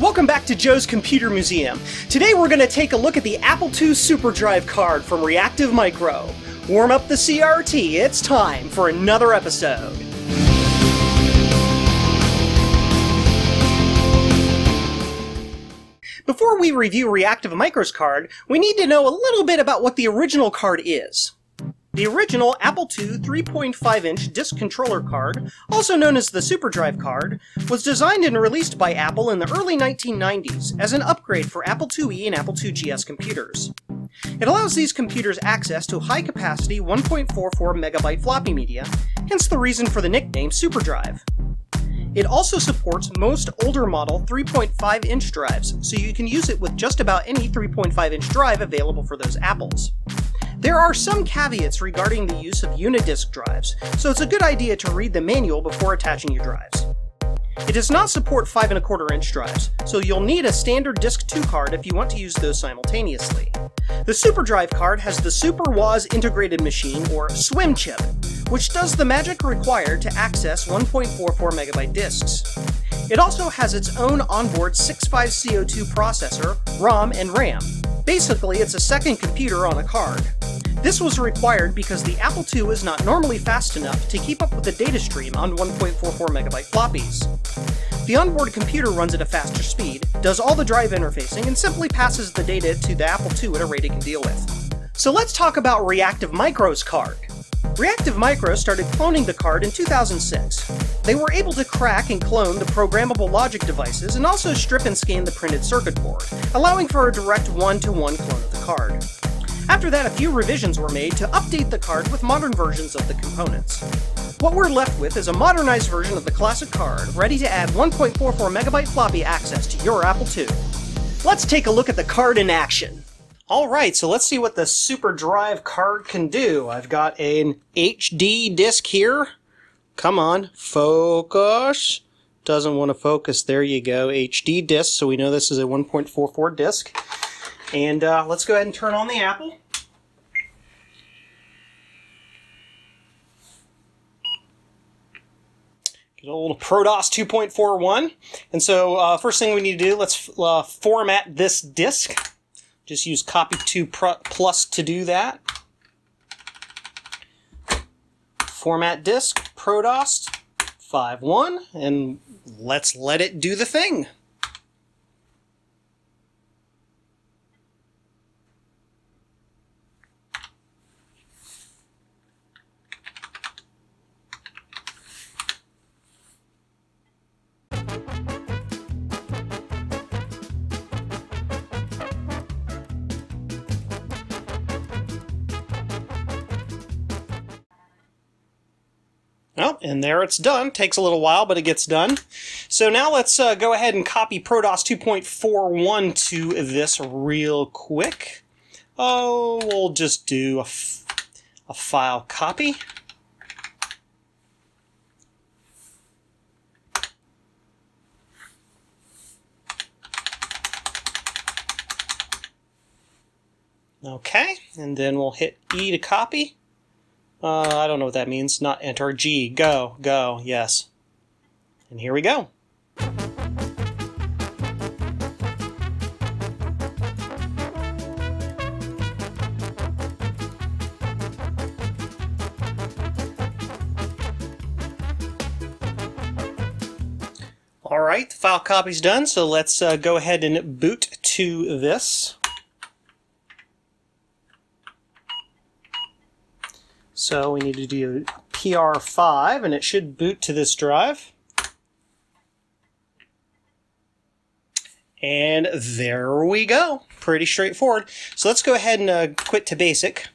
Welcome back to Joe's Computer Museum. Today we're going to take a look at the Apple II SuperDrive card from Reactive Micro. Warm up the CRT, it's time for another episode. Before we review Reactive Micro's card, we need to know a little bit about what the original card is. The original Apple II 3.5-inch disk controller card, also known as the SuperDrive card, was designed and released by Apple in the early 1990s as an upgrade for Apple IIe and Apple IIgs computers. It allows these computers access to high-capacity 1.44 megabyte floppy media, hence the reason for the nickname SuperDrive. It also supports most older model 3.5-inch drives, so you can use it with just about any 3.5-inch drive available for those Apples. There are some caveats regarding the use of unidisc drives, so it's a good idea to read the manual before attaching your drives. It does not support 5.25-inch drives, so you'll need a standard Disk 2 card if you want to use those simultaneously. The SuperDrive card has the SuperWoz Integrated Machine, or SWIM chip, which does the magic required to access 1.44 megabyte disks. It also has its own onboard 65C02 processor, ROM, and RAM. Basically, it's a second computer on a card. This was required because the Apple II is not normally fast enough to keep up with the data stream on 1.44 megabyte floppies. The onboard computer runs at a faster speed, does all the drive interfacing, and simply passes the data to the Apple II at a rate it can deal with. So let's talk about Reactive Micro's card. Reactive Micro started cloning the card in 2006. They were able to crack and clone the programmable logic devices and also strip and scan the printed circuit board, allowing for a direct one-to-one clone of the card. After that, a few revisions were made to update the card with modern versions of the components. What we're left with is a modernized version of the classic card, ready to add 1.44 megabyte floppy access to your Apple II. Let's take a look at the card in action. Alright, so let's see what the SuperDrive card can do. I've got an HD disk here. Come on, focus. Doesn't want to focus. There you go, HD disk, so we know this is a 1.44 disk. And let's go ahead and turn on the Apple. Good old ProDOS 2.41. And so first thing we need to do, let's format this disk. Just use Copy2Plus to do that. Format disk, ProDOS 5.1, and let's let it do the thing. Well, and there it's done. Takes a little while, but it gets done. So now let's go ahead and copy ProDOS 2.41 to this real quick. Oh, we'll just do a file copy. Okay, and then we'll hit E to copy. I don't know what that means. Not enter. G. Go. Go. Yes. And here we go. Alright, the file copy's done, so let's go ahead and boot to this. So we need to do PR5, and it should boot to this drive. And there we go. Pretty straightforward. So let's go ahead and quit to basic.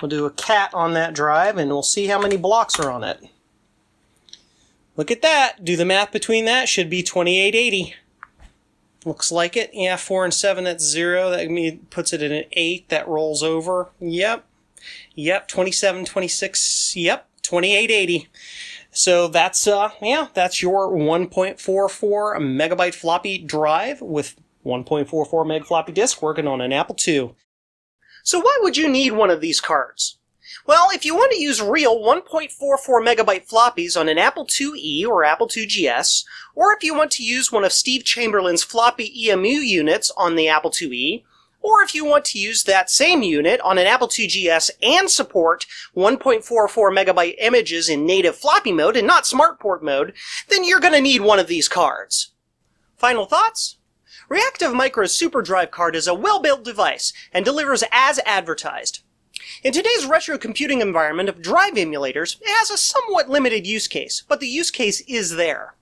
We'll do a cat on that drive, and we'll see how many blocks are on it. Look at that. Do the math between that. Should be 2880. Looks like it. Yeah, 4 and 7, that's 0. That puts it at an 8. That rolls over. Yep. Yep, 27, 26, yep, 2880. So that's, yeah, that's your 1.44 megabyte floppy drive with 1.44 meg floppy disk working on an Apple II. So why would you need one of these cards? Well, if you want to use real 1.44 megabyte floppies on an Apple IIe or Apple IIgs, or if you want to use one of Steve Chamberlain's floppy EMU units on the Apple IIe, or if you want to use that same unit on an Apple IIgs and support 1.44 megabyte images in native floppy mode and not SmartPort mode, then you're going to need one of these cards. Final thoughts? Reactive Micro's SuperDrive card is a well-built device and delivers as advertised. In today's retro computing environment of drive emulators, it has a somewhat limited use case, but the use case is there.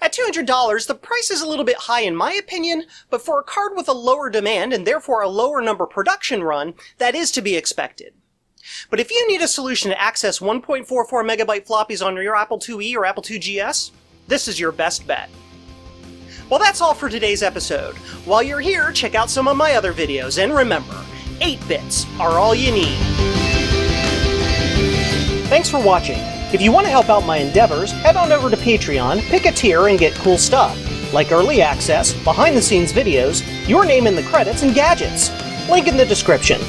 At $200, the price is a little bit high in my opinion, but for a card with a lower demand and therefore a lower number production run, that is to be expected. But if you need a solution to access 1.44 megabyte floppies on your Apple IIe or Apple IIgs, this is your best bet. Well, that's all for today's episode. While you're here, check out some of my other videos, and remember, 8 bits are all you need. Thanks for watching. If you want to help out my endeavors, head on over to Patreon, pick a tier, and get cool stuff, like early access, behind-the-scenes videos, your name in the credits, and gadgets. Link in the description.